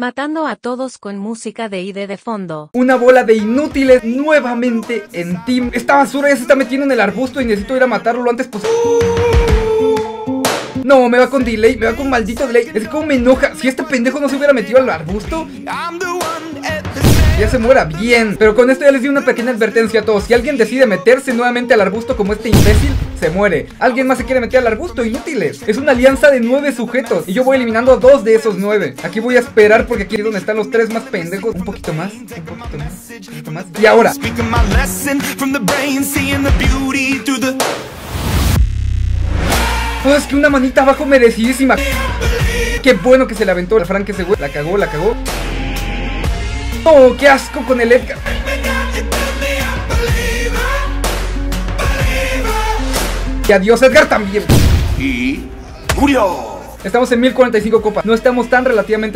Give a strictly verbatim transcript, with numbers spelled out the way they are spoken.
matando a todos con música de I D de fondo. Una bola de inútiles nuevamente en team. Esta basura ya se está metiendo en el arbusto y necesito ir a matarlo lo antes posible. No, me va con delay, me va con maldito delay. Es como me enoja, si este pendejo no se hubiera metido al arbusto. Ya se muera bien. Pero con esto ya les di una pequeña advertencia a todos. Si alguien decide meterse nuevamente al arbusto como este imbécil, se muere. Alguien más se quiere meter al arbusto, inútiles. Es una alianza de nueve sujetos y yo voy eliminando a dos de esos nueve. Aquí voy a esperar porque aquí es donde están los tres más pendejos. Un poquito más, un poquito más, un poquito más. Y ahora. Oh, es que una manita abajo merecidísima. Qué bueno que se le aventó el Frank ese güey. La cagó, la cagó. Oh, qué asco con el Edgar. Y adiós Edgar también. Y murió. Estamos en mil cuarenta y cinco copas. No estamos tan relativamente